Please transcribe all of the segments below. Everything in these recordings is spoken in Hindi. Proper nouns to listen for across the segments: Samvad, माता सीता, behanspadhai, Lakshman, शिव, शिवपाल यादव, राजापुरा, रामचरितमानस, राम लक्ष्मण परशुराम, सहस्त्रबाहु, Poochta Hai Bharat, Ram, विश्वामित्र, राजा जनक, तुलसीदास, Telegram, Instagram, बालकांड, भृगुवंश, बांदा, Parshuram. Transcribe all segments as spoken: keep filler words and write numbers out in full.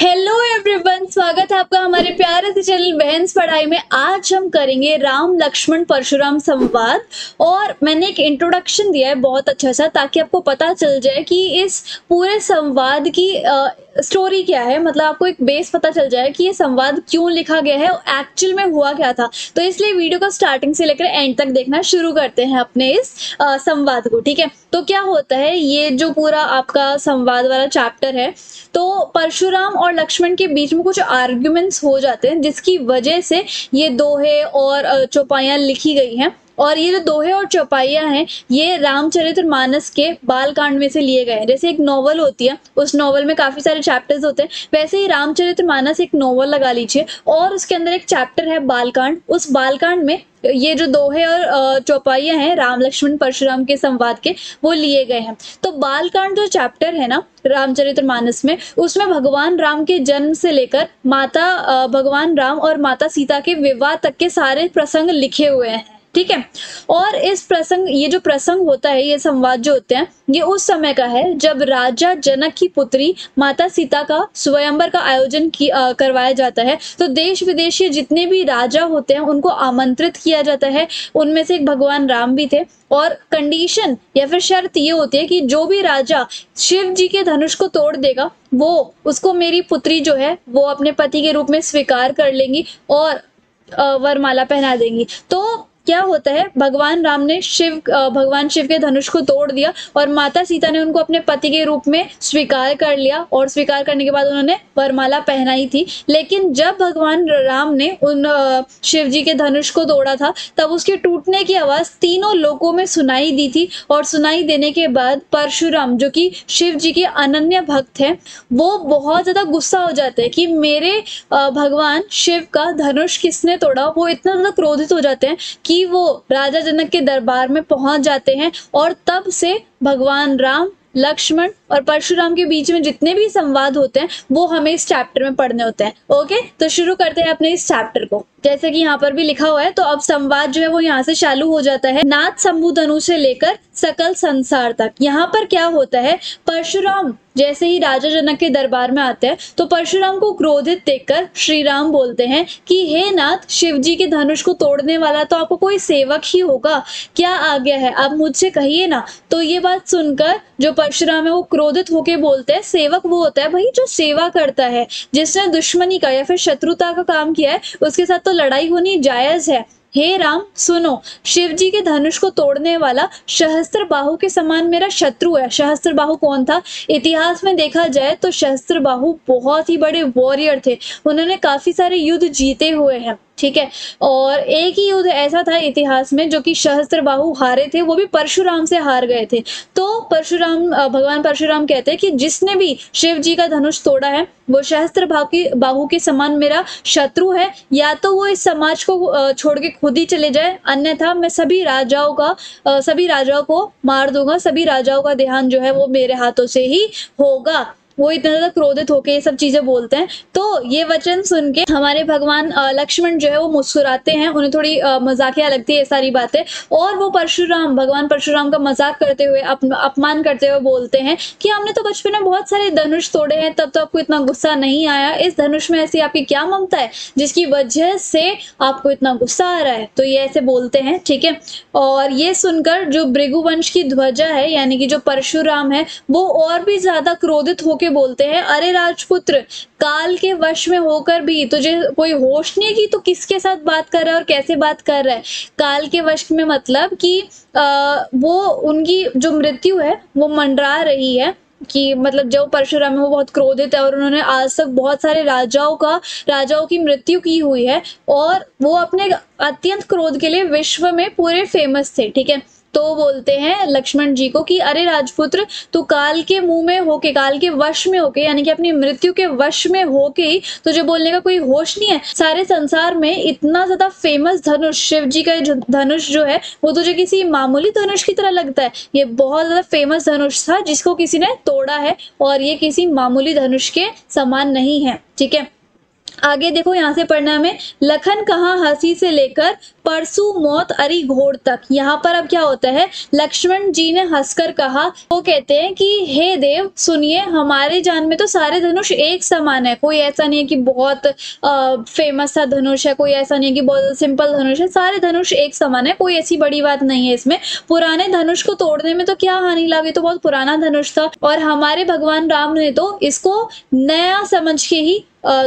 हेलो एवरीवन, स्वागत है आपका हमारे प्यारे से चैनल बहन्स पढ़ाई में। आज हम करेंगे राम लक्ष्मण परशुराम संवाद, और मैंने एक इंट्रोडक्शन दिया है बहुत अच्छा सा, ताकि आपको पता चल जाए कि इस पूरे संवाद की आ, स्टोरी क्या है। मतलब आपको एक बेस पता चल जाए कि ये संवाद क्यों लिखा गया है, एक्चुअल में हुआ क्या था। तो इसलिए वीडियो को स्टार्टिंग से लेकर एंड तक देखना शुरू करते हैं अपने इस आ, संवाद को, ठीक है। तो क्या होता है, ये जो पूरा आपका संवाद वाला चैप्टर है, तो परशुराम और लक्ष्मण के बीच में कुछ आर्ग्यूमेंट्स हो जाते हैं, जिसकी वजह से ये दोहे और चौपाइयाँ लिखी गई हैं। और ये जो दोहे और चौपाइयाँ हैं, ये रामचरितमानस के बालकांड में से लिए गए हैं। जैसे एक नॉवल होती है, उस नॉवल में काफ़ी सारे चैप्टर्स होते हैं, वैसे ही रामचरितमानस एक नॉवल लगा लीजिए, और उसके अंदर एक चैप्टर है बालकांड। उस बालकांड में ये जो दोहे और चौपाइयाँ हैं राम लक्ष्मण परशुराम के संवाद के, वो लिए गए हैं। तो बालकांड जो चैप्टर है ना रामचरितमानस में, उसमें भगवान राम के जन्म से लेकर माता भगवान राम और माता सीता के विवाह तक के सारे प्रसंग लिखे हुए हैं, ठीक है। और इस प्रसंग, ये जो प्रसंग होता है, ये संवाद जो होते हैं, ये उस समय का है जब राजा जनक की पुत्री माता सीता का स्वयंवर का आयोजन की आ, करवाया जाता है। तो देश विदेश के जितने भी राजा होते हैं उनको आमंत्रित किया जाता है, उनमें से एक भगवान राम भी थे। और कंडीशन या फिर शर्त ये होती है कि जो भी राजा शिव जी के धनुष को तोड़ देगा, वो उसको मेरी पुत्री जो है वो अपने पति के रूप में स्वीकार कर लेंगी और वरमाला पहना देंगी। तो क्या होता है, भगवान राम ने शिव भगवान शिव के धनुष को तोड़ दिया और माता सीता ने उनको अपने पति के रूप में स्वीकार कर लिया, और स्वीकार करने के बाद उन्होंने वरमाला पहनाई थी। लेकिन जब भगवान राम ने उन शिव जी के धनुष को तोड़ा था, तब उसके टूटने की आवाज़ तीनों लोकों में सुनाई दी थी, और सुनाई देने के बाद परशुराम, जो कि शिव जी के अनन्य भक्त हैं, वो बहुत ज़्यादा गुस्सा हो जाते हैं कि मेरे भगवान शिव का धनुष किसने तोड़ा। वो इतना ज़्यादा क्रोधित हो जाते हैं कि वो राजा जनक के दरबार में पहुंच जाते हैं। और तब से भगवान राम, लक्ष्मण और परशुराम के बीच में जितने भी संवाद होते हैं, वो हमें इस चैप्टर में पढ़ने होते हैं। ओके, तो शुरू करते हैं अपने इस चैप्टर को, जैसे कि यहाँ पर भी लिखा हुआ है। तो अब संवाद जो है वो यहाँ से चालू हो जाता है, नाथ शंभु धनु से लेकर सकल संसार तक। यहाँ पर क्या होता है, परशुराम जैसे ही राजा जनक के दरबार में आते हैं, तो परशुराम को क्रोधित देखकर श्री राम बोलते हैं कि हे नाथ, शिव जी के धनुष को तोड़ने वाला तो आपको कोई सेवक ही होगा, क्या आज्ञा है आप मुझसे कहिए ना। तो ये बात सुनकर जो परशुराम है वो क्रोधित होके बोलते हैं, सेवक वो होता है भाई जो सेवा करता है, जिसने दुश्मनी का या फिर शत्रुता का काम किया है, उसके साथ तो लड़ाई होनी जायज है। हे राम सुनो, शिव जी के धनुष को तोड़ने वाला सहस्त्रबाहु के समान मेरा शत्रु है। सहस्त्रबाहु कौन था? इतिहास में देखा जाए तो सहस्त्रबाहु बहुत ही बड़े वॉरियर थे, उन्होंने काफी सारे युद्ध जीते हुए हैं, ठीक है। और एक ही युद्ध ऐसा था इतिहास में जो कि सहस्त्रबाहु हारे थे, वो भी परशुराम से हार गए थे। तो परशुराम, भगवान परशुराम कहते हैं कि जिसने भी शिव जी का धनुष तोड़ा है, वो सहस्त्रबाहु की बाहु के समान मेरा शत्रु है। या तो वो इस समाज को छोड़ के खुद ही चले जाए, अन्यथा मैं सभी राजाओं का सभी राजाओं को मार दूंगा, सभी राजाओं का देहांत जो है वो मेरे हाथों से ही होगा। वो इतना ज़्यादा क्रोधित होकर ये सब चीज़ें बोलते हैं। तो ये वचन सुन के हमारे भगवान लक्ष्मण जो है वो मुस्कुराते हैं, उन्हें थोड़ी मजाकिया लगती है ये सारी बातें, और वो परशुराम, भगवान परशुराम का मजाक करते हुए, अपमान करते हुए बोलते हैं कि हमने तो बचपन में बहुत सारे धनुष तोड़े हैं, तब तो आपको इतना गुस्सा नहीं आया, इस धनुष में ऐसी आपकी क्या ममता है जिसकी वजह से आपको इतना गुस्सा आ रहा है। तो ये ऐसे बोलते हैं, ठीक है। और ये सुनकर जो भृगुवंश की ध्वजा है, यानी कि जो परशुराम है, वो और भी ज़्यादा क्रोधित होकर बोलते हैं, अरे राजपुत्र, काल के वश में होकर भी तुझे कोई होश नहीं है कि तू किसके साथ बात कर रहा है और कैसे बात कर रहा है। काल के वश में मतलब कि आ, वो उनकी जो मृत्यु है वो मंडरा रही है, कि मतलब जो परशुराम है वो बहुत क्रोधित है, और उन्होंने आज तक बहुत सारे राजाओं का राजाओं की मृत्यु की हुई है, और वो अपने अत्यंत क्रोध के लिए विश्व में पूरे फेमस थे, ठीक है। तो बोलते हैं लक्ष्मण जी को कि अरे राजपुत्र, तू काल के मुंह में होके, काल के वश में होके, यानी कि अपनी मृत्यु के वश में होके ही तुझे बोलने का कोई होश नहीं है। सारे संसार में इतना ज्यादा फेमस धनुष, शिव जी का धनुष जो है, वो तुझे किसी मामूली धनुष की तरह लगता है। ये बहुत ज्यादा फेमस धनुष था जिसको किसी ने तोड़ा है, और ये किसी मामूली धनुष के समान नहीं है, ठीक है। आगे देखो यहाँ से पढ़ना है हमें, लखन कहा हंसी से लेकर परसु मौत अरी घोर तक। यहाँ पर अब क्या होता है, लक्ष्मण जी ने हंसकर कहा, वो कहते हैं कि हे देव सुनिए, हमारे जान में तो सारे धनुष एक समान है, कोई ऐसा नहीं है कि बहुत आ, फेमस सा धनुष है, कोई ऐसा नहीं है कि बहुत सिंपल धनुष है, सारे धनुष एक समान है, कोई ऐसी बड़ी बात नहीं है इसमें। पुराने धनुष को तोड़ने में तो क्या हानि लागे, तो बहुत पुराना धनुष था, और हमारे भगवान राम ने तो इसको नया समझ के ही आ,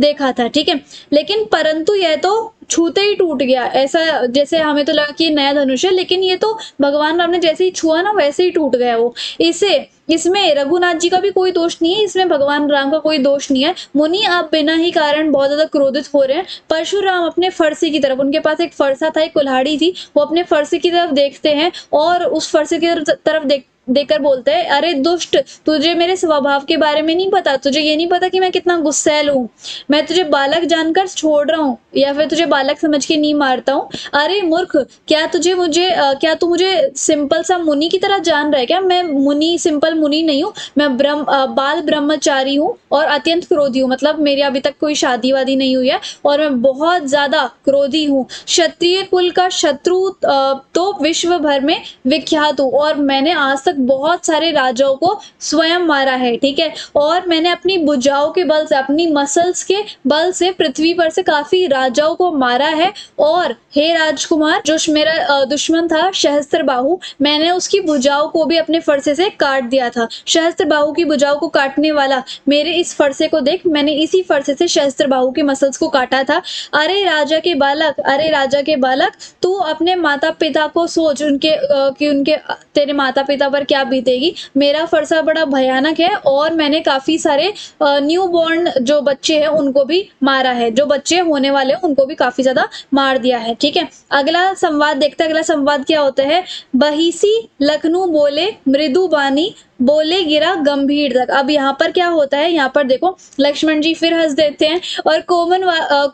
देखा था, ठीक है। लेकिन परंतु यह तो छूते ही टूट गया, ऐसा जैसे हमें तो लगा कि नया धनुष है, लेकिन ये तो भगवान राम ने जैसे ही छुआ ना वैसे ही टूट गया वो। इसे इसमें रघुनाथ जी का भी कोई दोष नहीं है, इसमें भगवान राम का कोई दोष नहीं है। मुनि आप बिना ही कारण बहुत ज्यादा क्रोधित हो रहे हैं। परशुराम अपने फरसे की तरफ, उनके पास एक फरसा था, एक कुल्हाड़ी थी, वो अपने फरसे की तरफ देखते हैं और उस फरसे की तरफ देख देखकर बोलते हैं, अरे दुष्ट, तुझे मेरे स्वभाव के बारे में नहीं पता, तुझे ये नहीं पता कि मैं कितना गुस्सैल हूँ, मैं तुझे बालक जानकर छोड़ रहा हूँ या फिर तुझे बालक समझ के नहीं मारता हूँ। अरे मूर्ख, क्या तुझे मुझे आ, क्या तू मुझे सिंपल सा मुनि की तरह जान रहा है क्या? मैं मुनि, सिंपल मुनि नहीं हूँ, मैं ब्रह्म आ, बाल ब्रह्मचारी हूँ और अत्यंत क्रोधी हूँ। मतलब मेरी अभी तक कोई शादी वादी नहीं हुई है और मैं बहुत ज्यादा क्रोधी हूँ। क्षत्रिय कुल का शत्रु तो विश्व भर में विख्यात हूँ और मैंने आज बहुत सारे राजाओं को स्वयं मारा है, ठीक है। और मैंने अपनी भुजाओं के बल से, अपनी मसल्स के बल से पृथ्वी पर से काफी राजाओं को मारा है। और हे राजकुमार, जो मेरा दुश्मन था सहस्त्रबाहु, मैंने उसकी भुजाओं को भी अपने फरसे से काट दिया था। सहस्त्रबाहु की भुजाओं को काटने वाला मेरे इस फरसे को देख, मैंने इसी फरसे से सहस्त्रबाहु के मसल्स को काटा था। अरे राजा के बालक, अरे राजा के बालक, तू अपने माता पिता को सोच, उनके आ, कि उनके तेरे माता पिता पर क्या बीतेगी। मेरा फरसा बड़ा भयानक है और मैंने काफी सारे न्यू बॉर्न जो बच्चे हैं उनको भी मारा है, जो बच्चे होने वाले हैं उनको भी काफी ज्यादा मार दिया है, ठीक है। अगला संवाद देखते हैं, अगला संवाद क्या होता है। बहिसी लखनऊ बोले मृदु बानी, बोले गिरा गंभीर तक। अब यहाँ पर क्या होता है, यहाँ पर देखो लक्ष्मण जी फिर हंस देते हैं और कोमल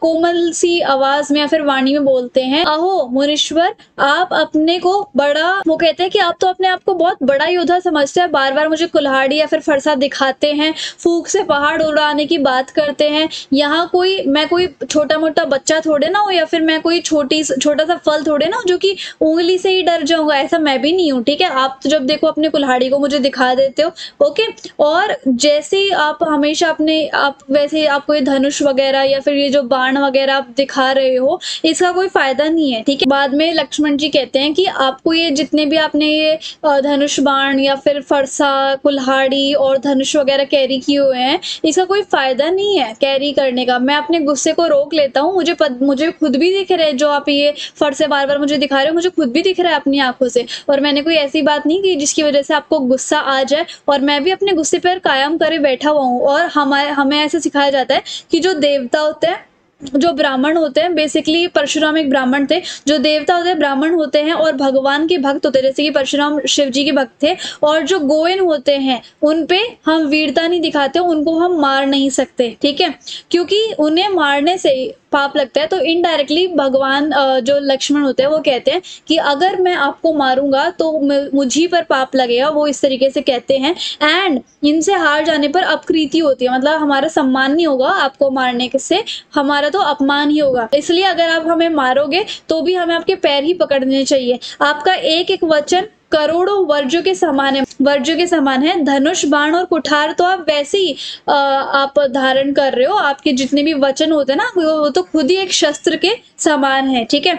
कोमल सी आवाज में या फिर वाणी में बोलते हैं, अहो मुनीश्वर, आप अपने को बड़ा, वो कहते हैं कि आप तो अपने आप को बहुत बड़ा योद्धा समझते हैं, बार बार मुझे कुल्हाड़ी या फिर फरसा दिखाते हैं, फूंक से पहाड़ उड़ाने की बात करते हैं। यहाँ कोई, मैं कोई छोटा मोटा बच्चा थोड़े ना हूँ या फिर मैं कोई छोटी छोटा सा फल थोड़े ना हूँ जो कि उंगली से ही डर जाऊंगा, ऐसा मैं भी नहीं हूँ, ठीक है। आप तो जब देखो अपने कुल्हाड़ी को मुझे दिखा देते हो, ओके। और जैसे ही आप हमेशा अपने आप वैसे आपको ये धनुष वगैरह या फिर ये जो बाण वगैरह आप दिखा रहे हो, इसका कोई फायदा नहीं है, ठीक है। बाद में लक्ष्मण जी कहते हैं कि आपको ये जितने भी आपने ये धनुष बाण या फिर फरसा कुल्हाड़ी और धनुष वगैरह कैरी किए हुए हैं, इसका कोई फायदा नहीं है कैरी करने का। मैं अपने गुस्से को रोक लेता हूँ, मुझे पद, मुझे खुद भी दिख रहा है जो आप ये फरसे बार बार मुझे दिखा रहे हो, मुझे खुद भी दिख रहा है अपनी आंखों से, और मैंने कोई ऐसी बात नहीं की जिसकी वजह से आपको गुस्सा आ जाए और मैं भी अपने गुस्से पर कायम करे बैठा हुआ हूँ। और हमारे हमें ऐसे सिखाया जाता है कि जो देवता होते हैं, जो ब्राह्मण होते हैं, बेसिकली परशुराम एक ब्राह्मण थे, जो देवता होते हैं ब्राह्मण होते हैं और भगवान के भक्त होते हैं, जैसे कि परशुराम शिव जी के भक्त थे। और जो गोयन होते हैं उन पे हम वीरता नहीं दिखाते, उनको हम मार नहीं सकते, ठीक है, क्योंकि उन्हें मारने से पाप लगता है। तो इनडायरेक्टली भगवान जो लक्ष्मण होते हैं वो कहते हैं कि अगर मैं आपको मारूंगा तो मुझी पर पाप लगेगा, वो इस तरीके से कहते हैं। एंड इनसे हार जाने पर अपकृति होती है, मतलब हमारा सम्मान नहीं होगा, आपको मारने से हमारा तो अपमान ही होगा, इसलिए अगर आप हमें मारोगे तो भी हमें आपके पैर ही पकड़ने चाहिए। आपका एक एक वचन करोड़ों वर्जों के समान है, वर्जों के समान है। धनुष बाण और कुठार तो आप वैसे ही आ, आप धारण कर रहे हो, आपके जितने भी वचन होते हैं ना वो, वो तो खुद ही एक शस्त्र के समान है, ठीक है।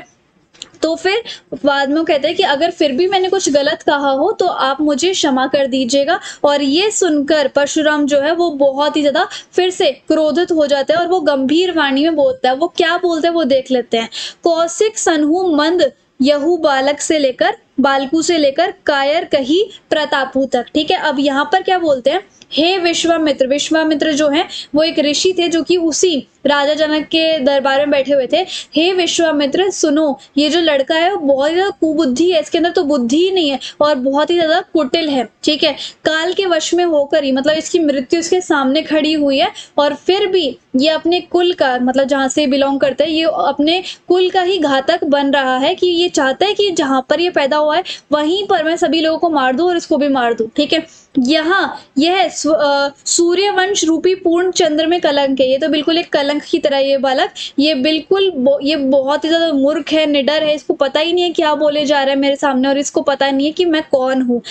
तो फिर बाद में वो कहते हैं कि अगर फिर भी मैंने कुछ गलत कहा हो तो आप मुझे क्षमा कर दीजिएगा। और ये सुनकर परशुराम जो है वो बहुत ही ज्यादा फिर से क्रोधित हो जाता है और वो गंभीर वाणी में बोलता है, वो क्या बोलते हैं वो देख लेते हैं। कौशिक सनहु मंद यहू बालक से लेकर बालकू से लेकर कायर कही प्रतापू तक, ठीक है। अब यहाँ पर क्या बोलते हैं, हे विश्वामित्र, विश्वामित्र जो हैं वो एक ऋषि थे जो कि उसी राजा जनक के दरबार में बैठे हुए थे। हे विश्वामित्र सुनो, ये जो लड़का है वो बहुत ही ज्यादा कुबुद्धि है, इसके अंदर तो बुद्धि ही नहीं है और बहुत ही ज्यादा कुटिल है, ठीक है। काल के वश में होकर ही, मतलब इसकी मृत्यु इसके सामने खड़ी हुई है और फिर भी ये अपने कुल का, मतलब जहाँ से बिलोंग करता है, ये अपने कुल का ही घातक बन रहा है कि ये चाहता है कि जहाँ पर ये पैदा हुआ है वहीं पर मैं सभी लोगों को मार दूँ और इसको भी मार दूँ, ठीक है। यहाँ यह सूर्य वंश रूपी पूर्ण चंद्र में कलंक है। ये तो बिल्कुल एक कलंक की तरह ये बालक, ये बिल्कुल बो, ये बहुत ही ज्यादा मूर्ख है, निडर है, इसको पता ही नहीं है क्या बोले जा रहा है मेरे सामने, और इसको पता नहीं है कि मैं कौन हूँ।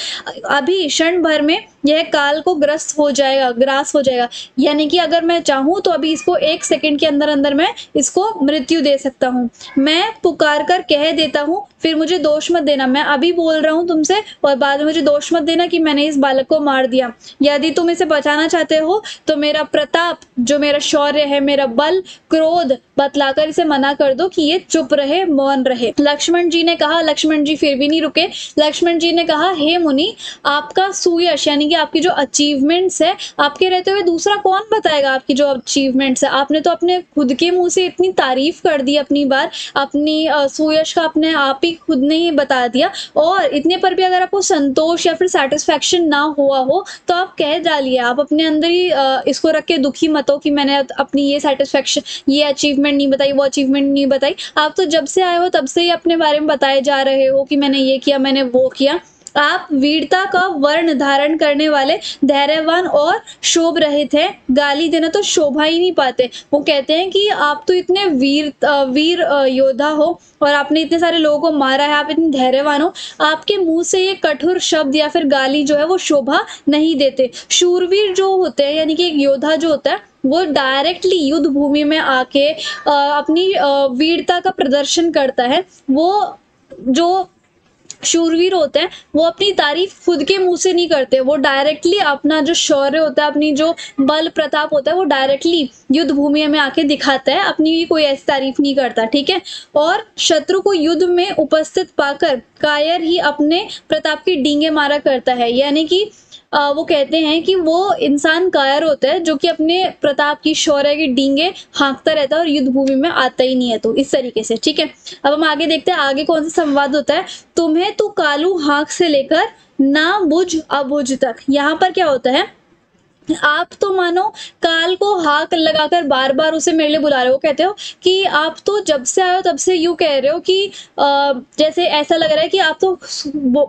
अभी क्षण भर में यह काल को ग्रस्त हो जाएगा, ग्रास हो जाएगा, यानी कि अगर मैं चाहूँ तो अभी इसको एक सेकेंड के अंदर अंदर मैं इसको मृत्यु दे सकता हूँ। मैं पुकार कर कह देता हूँ, फिर मुझे दोष मत देना। मैं अभी बोल रहा हूँ तुमसे और बाद में मुझे दोष मत देना कि मैंने इस बालक को मार दिया। यदि तुम इसे बचाना चाहते हो तो मेरा प्रताप, जो मेरा शौर्य है, मेरा बल, क्रोध बतलाकर इसे मना कर दो कि ये चुप रहे, मौन रहे। लक्ष्मण जी ने कहा, लक्ष्मण जी फिर भी नहीं रुके। लक्ष्मण जी ने कहा, हे मुनि, आपका सुयश यानी कि आपकी जो अचीवमेंट्स है, आपके रहते हुए दूसरा कौन बताएगा आपकी जो अचीवमेंट्स है। आपने तो अपने खुद के मुंह से इतनी तारीफ कर दी अपनी बार, अपनी सुयश का अपने आप ही खुद ने ही बता दिया, और इतने पर भी अगर आपको संतोष या फिर सेटिस्फैक्शन ना हुआ हो तो आप कह डालिए। आप अपने अंदर ही इसको रख के दुखी मत हो कि मैंने अपनी ये सेटिस्फैक्शन, ये अचीवमेंट नहीं बताई, वो अचीवमेंट नहीं बताई। आप तो जब से आए हो तब से ही अपने बारे में बताए जा रहे हो कि मैंने ये किया, मैंने वो किया। आप वीरता का वर्ण धारण करने वाले, धैर्यवान और शोभ रहित हैं। गाली देना तो शोभा ही नहीं पाते। वो कहते हैं कि आप तो इतने वीर वीर योद्धा हो और आपने इतने सारे लोगों को मारा है, आप इतने धैर्यवान हो, आपके मुंह से ये कठोर शब्द या फिर गाली जो है वो शोभा नहीं देते। शूरवीर जो होते हैं यानी कि एक योद्धा जो होता है, वो डायरेक्टली युद्ध भूमि में आके अपनी वीरता का प्रदर्शन करता है। वो जो शूरवीर होते हैं वो अपनी तारीफ खुद के मुंह से नहीं करते, वो डायरेक्टली अपना जो शौर्य होता है, अपनी जो बल प्रताप होता है, वो डायरेक्टली युद्ध भूमि में आके दिखाता है, अपनी कोई ऐसी तारीफ नहीं करता। ठीक है। और शत्रु को युद्ध में उपस्थित पाकर कायर ही अपने प्रताप की डींगे मारा करता है, यानी कि आ, वो कहते हैं कि वो इंसान कायर होता है जो कि अपने प्रताप की, शौर्य की डींगे हाँकता रहता है और युद्ध भूमि में आता ही नहीं है। तो इस तरीके से, ठीक है। अब हम आगे देखते हैं आगे कौन सा संवाद होता है। तुम्हें तो कालू हाँक से लेकर ना बुझ अबुझ तक। यहाँ पर क्या होता है, आप तो मानो काल को हाक लगाकर बार बार उसे मेरे लिए बुला रहे हो। कहते हो कि आप तो जब से आए हो तब से यूँ कह रहे हो कि आ, जैसे ऐसा लग रहा है कि आप तो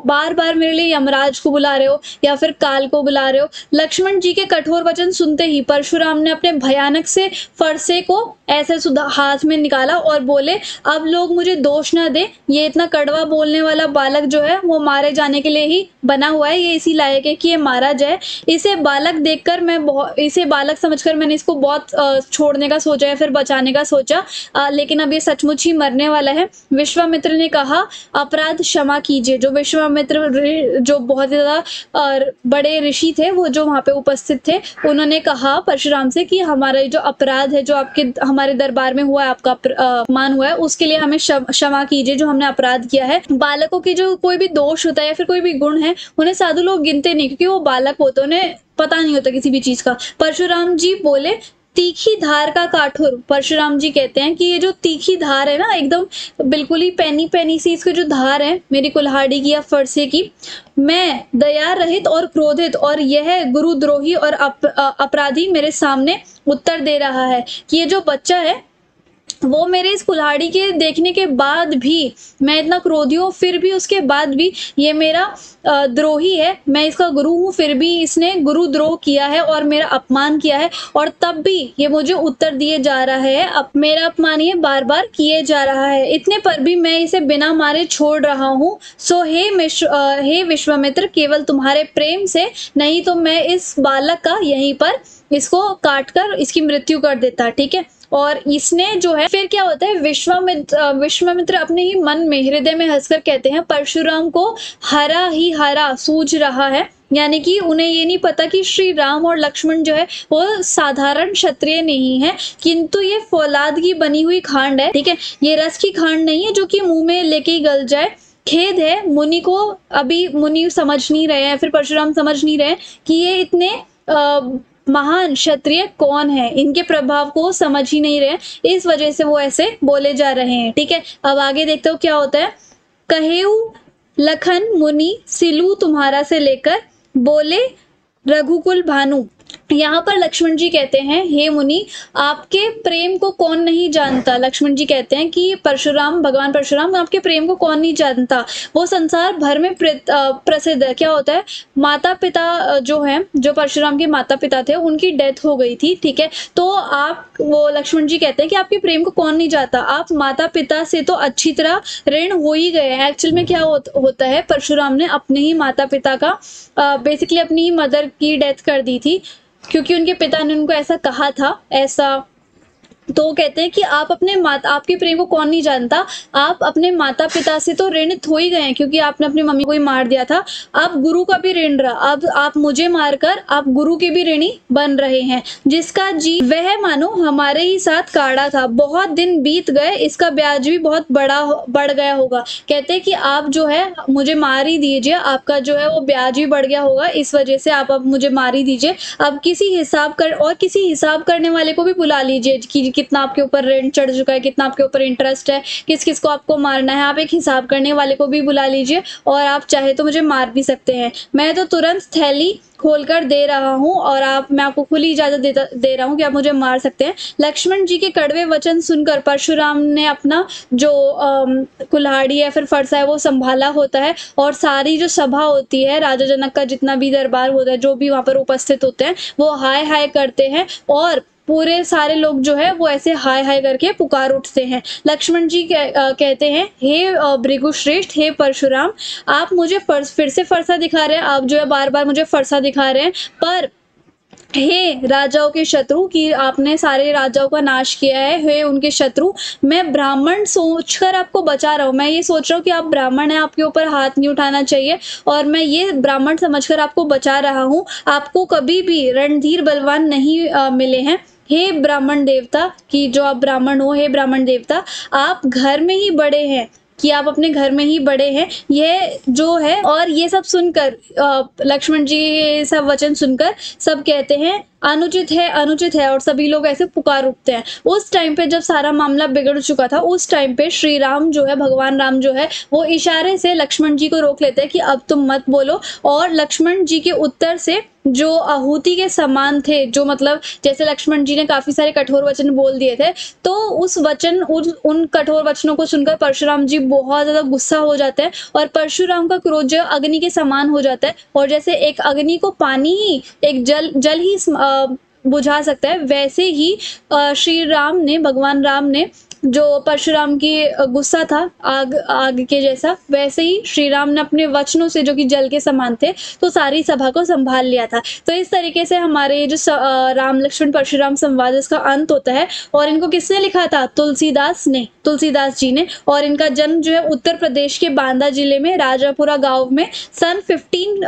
बार बार मेरे लिए यमराज को बुला रहे हो या फिर काल को बुला रहे हो। लक्ष्मण जी के कठोर वचन सुनते ही परशुराम ने अपने भयानक से फरसे को ऐसे सुधा हाथ में निकाला और बोले, अब लोग मुझे दोष ना दे, ये इतना कड़वा बोलने वाला बालक जो है वो मारे जाने के लिए ही बना हुआ है, ये इसी लायक है कि ये मारा जाए। इसे बालक देख कर मैं बहुत इसे बालक समझकर मैंने इसको बहुत छोड़ने का सोचा या फिर बचाने का सोचा, लेकिन अब ये सचमुच ही मरने वाला है। विश्वामित्र ने कहा, अपराध क्षमा कीजिए। जो विश्वामित्र जो बहुत ज़्यादा बड़े ऋषि थे, वो जो वहाँ पे उपस्थित थे, उन्होंने कहा परशुराम से कि हमारा जो अपराध है, जो आपके हमारे दरबार में हुआ है, आपका अपमान हुआ है, उसके लिए हमें क्षमा कीजिए जो हमने अपराध किया है। बालकों की जो कोई भी दोष होता है या फिर कोई भी गुण है, उन्हें साधु लोग गिनते नहीं, क्योंकि वो बालक होते, उन्हें पता नहीं होता किसी भी चीज का। परशुराम जी बोले, तीखी धार का काठुर। परशुराम जी कहते हैं कि ये जो तीखी धार है ना, एकदम बिल्कुल ही पैनी पैनी सी इसकी जो धार है मेरी कुल्हाड़ी की या फरसे की, मैं दया रहित और क्रोधित और यह गुरुद्रोही और अप, अपराधी मेरे सामने उत्तर दे रहा है कि ये जो बच्चा है वो मेरे इस कुल्हाड़ी के देखने के बाद भी, मैं इतना क्रोधी हूँ फिर भी, उसके बाद भी ये मेरा द्रोही है, मैं इसका गुरु हूँ फिर भी इसने गुरुद्रोह किया है और मेरा अपमान किया है, और तब भी ये मुझे उत्तर दिए जा रहा है, अब मेरा अपमान ये बार बार किए जा रहा है, इतने पर भी मैं इसे बिना मारे छोड़ रहा हूँ। सो हे मिश्र हे विश्वामित्र, केवल तुम्हारे प्रेम से, नहीं तो मैं इस बालक का यहीं पर इसको काट कर इसकी मृत्यु कर देता। ठीक है। और इसने जो है, फिर क्या होता है, विश्वामित्र विश्वामित्र अपने ही मन में, हृदय में हंसकर कहते हैं, परशुराम को हरा ही हरा सूझ रहा है, यानी कि उन्हें ये नहीं पता कि श्री राम और लक्ष्मण जो है वो साधारण क्षत्रिय नहीं है, किंतु ये फौलाद की बनी हुई खांड है। ठीक है। ये रस की खांड नहीं है जो कि मुंह में लेके ही गल जाए। खेद है मुनि को, अभी मुनि समझ नहीं रहे हैं, फिर परशुराम समझ नहीं रहे कि ये इतने आ, महान क्षत्रिय कौन है, इनके प्रभाव को समझ ही नहीं रहे, इस वजह से वो ऐसे बोले जा रहे हैं। ठीक है। अब आगे देखते हो क्या होता है। कहेऊ लखन मुनि सिलू तुम्हारा से लेकर बोले रघुकुल भानु। यहाँ पर लक्ष्मण जी कहते हैं, हे मुनि, आपके प्रेम को कौन नहीं जानता। लक्ष्मण जी कहते हैं कि परशुराम, भगवान परशुराम, आपके प्रेम को कौन नहीं जानता, वो संसार भर में प्रसिद्ध है। क्या होता है, माता पिता जो हैं, जो परशुराम के माता पिता थे, उनकी डेथ हो गई थी, ठीक है। तो आप, वो लक्ष्मण जी कहते हैं कि आपके प्रेम को कौन नहीं जानता, आप माता पिता से तो अच्छी तरह ऋण हो ही गए हैं। एक्चुअल में क्या होता है, परशुराम ने अपने ही माता पिता का, बेसिकली अपनी ही मदर की डेथ कर दी थी, क्योंकि उनके पिता ने उनको ऐसा कहा था, ऐसा। तो वो कहते हैं कि आप अपने माता, आपके प्रेम को कौन नहीं जानता, आप अपने माता पिता से तो ऋणित हो ही गए हैं, क्योंकि आपने अपनी मम्मी को ही मार दिया था। आप गुरु का भी ऋण रहा, अब आप मुझे मारकर आप गुरु के भी ऋणी बन रहे हैं, जिसका जी वह मानो हमारे ही साथ काढ़ा था। बहुत दिन बीत गए, इसका ब्याज भी बहुत बड़ा बढ़ गया होगा। कहते हैं कि आप जो है मुझे मार ही दीजिए, आपका जो है वो ब्याज भी बढ़ गया होगा, इस वजह से आप अब मुझे मार ही दीजिए। अब किसी हिसाब कर, और किसी हिसाब करने वाले को भी बुला लीजिए कि कितना आपके ऊपर ऋण चढ़ चुका है, कितना आपके ऊपर इंटरेस्ट है, किस किस को आपको मारना है। आप एक हिसाब करने वाले को भी बुला लीजिए, और आप चाहे तो मुझे मार भी सकते हैं। मैं तो तुरंत थैली खोलकर दे रहा हूँ, और आप, मैं आपको खुली इजाजत देता दे रहा हूँ कि आप मुझे मार सकते हैं। लक्ष्मण जी के कड़वे वचन सुनकर परशुराम ने अपना जो कुल्हाड़ी या फिर फरसा है वो संभाला होता है, और सारी जो सभा होती है, राजा जनक का जितना भी दरबार होता है, जो भी वहाँ पर उपस्थित होते हैं, वो हाय हाय करते हैं, और पूरे सारे लोग जो है वो ऐसे हाय हाय करके पुकार उठते हैं। लक्ष्मण जी कह, आ, कहते हैं, हे भृगुश्रेष्ठ, हे परशुराम, आप मुझे फर्स, फिर से फरसा दिखा रहे हैं, आप जो है बार बार मुझे फरसा दिखा रहे हैं। पर हे राजाओं के शत्रु, कि आपने सारे राजाओं का नाश किया है, हे उनके शत्रु, मैं ब्राह्मण सोचकर आपको बचा रहा हूँ। मैं ये सोच रहा हूँ कि आप ब्राह्मण हैं, आपके ऊपर हाथ नहीं उठाना चाहिए, और मैं ये ब्राह्मण समझकर आपको बचा रहा हूँ। आपको कभी भी रणधीर बलवान नहीं आ, मिले हैं। हे ब्राह्मण देवता, कि जो आप ब्राह्मण हो, हे ब्राह्मण देवता, आप घर में ही बड़े हैं, कि आप अपने घर में ही बड़े हैं। यह जो है, और ये सब सुनकर, लक्ष्मण जी ये सब वचन सुनकर सब कहते हैं अनुचित है, अनुचित है, और सभी लोग ऐसे पुकार उठते हैं। उस टाइम पे जब सारा मामला बिगड़ चुका था, उस टाइम पे श्री राम जो है, भगवान राम जो है, वो इशारे से लक्ष्मण जी को रोक लेते हैं कि अब तुम मत बोलो। और लक्ष्मण जी के उत्तर से, जो आहूति के समान थे, जो मतलब जैसे लक्ष्मण जी ने काफी सारे कठोर वचन बोल दिए थे, तो उस वचन उन, उन कठोर वचनों को सुनकर परशुराम जी बहुत ज्यादा गुस्सा हो जाते हैं, और परशुराम का क्रोध जो अग्नि के समान हो जाता है। और जैसे एक अग्नि को पानी ही, एक जल जल ही बुझा सकता है, वैसे ही श्री राम ने, भगवान राम ने, जो परशुराम की गुस्सा था आग आग के जैसा, वैसे ही श्री राम ने अपने वचनों से, जो कि जल के समान थे, तो सारी सभा को संभाल लिया था। तो इस तरीके से हमारे जो राम लक्ष्मण परशुराम संवाद, इसका अंत होता है। और इनको किसने लिखा था, तुलसीदास ने, तुलसीदास जी ने। और इनका जन्म जो है उत्तर प्रदेश के बांदा जिले में राजापुरा गाँव में सन फिफ्टीन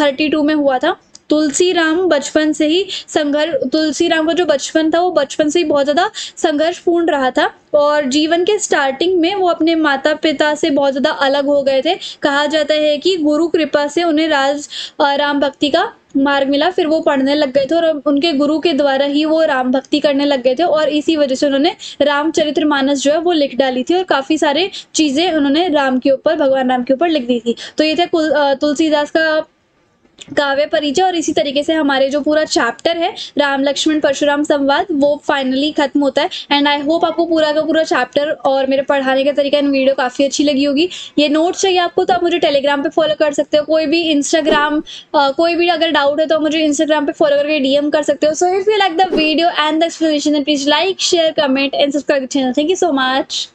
थर्टी टू में हुआ था। तुलसीराम बचपन से ही संघर्ष, तुलसीराम का जो बचपन था वो बचपन से ही बहुत ज़्यादा संघर्षपूर्ण रहा था, और जीवन के स्टार्टिंग में वो अपने माता पिता से बहुत ज़्यादा अलग हो गए थे। कहा जाता है कि गुरु कृपा से उन्हें राज राम भक्ति का मार्ग मिला, फिर वो पढ़ने लग गए थे, और उनके गुरु के द्वारा ही वो राम भक्ति करने लग गए थे, और इसी वजह से उन्होंने रामचरितमानस जो है वो लिख डाली थी, और काफ़ी सारे चीज़ें उन्होंने राम के ऊपर, भगवान राम के ऊपर लिख दी थी। तो ये थे तुलसीदास का काव्य परिचय। और इसी तरीके से हमारे जो पूरा चैप्टर है राम लक्ष्मण परशुराम संवाद, वो फाइनली खत्म होता है। एंड आई होप आपको पूरा का पूरा चैप्टर और मेरे पढ़ाने का तरीका, इन वीडियो काफ़ी अच्छी लगी होगी। ये नोट्स चाहिए आपको तो आप मुझे टेलीग्राम पे फॉलो कर सकते हो, कोई भी इंस्टाग्राम, कोई भी अगर डाउट है तो मुझे इंस्टाग्राम पे फॉलो करके डीएम कर सकते हो। So if you like the video and the explanation, please Like, share, comment and subscribe to the channel. Thank you so much.